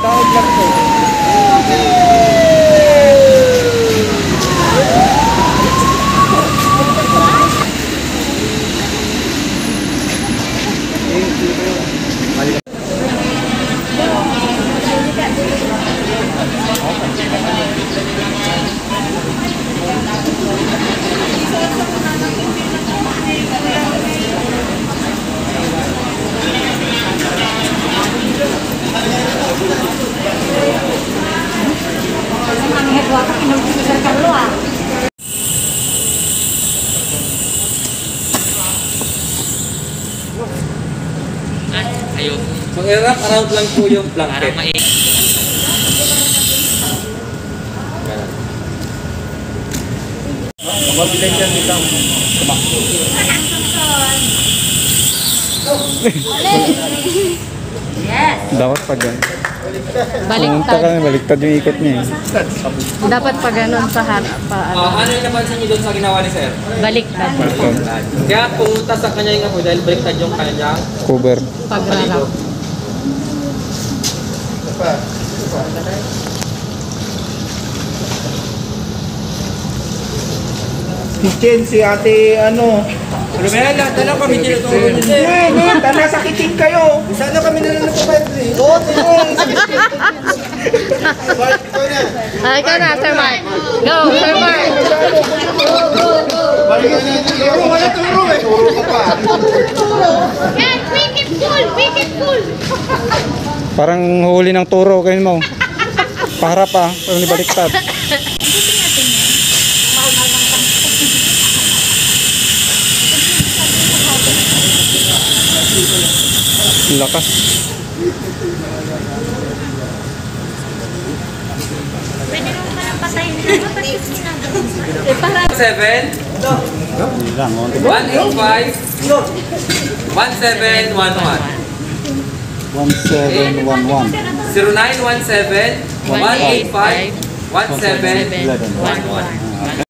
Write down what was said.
Tahun berapa? Mengelak around lang po yung blanket. Mabilang dyan dito. Dapat pa ganun. Baliktad. Baliktad yung ikot niya. Dapat pa ganun sa harap. Ano yung napansin niyo doon sa ginawa ni sir? Baliktad. Kaya pumunta sa kanya yung ako dahil baliktad yung kanya. Cover. Pagrarap. Kitchen si ate ano. Lumela lahat na lang kami tinutulong nito. Tanda sakitin kayo. Sana kami na lang nagpapayadli. Oo, tinutulong. Ay ka na, Sir Mike. Go, Sir Mike. Balikan na natin. Turo, wala turo eh. Turo ka pa. Yan, make it cool, make it cool. Parang huli ng turo kayo mo. Para pa, parang ibaliktad. Lakas. Pwede naman palang patayin na ito. Pati yung sinagawin. 7 185 1711 0917 185 1711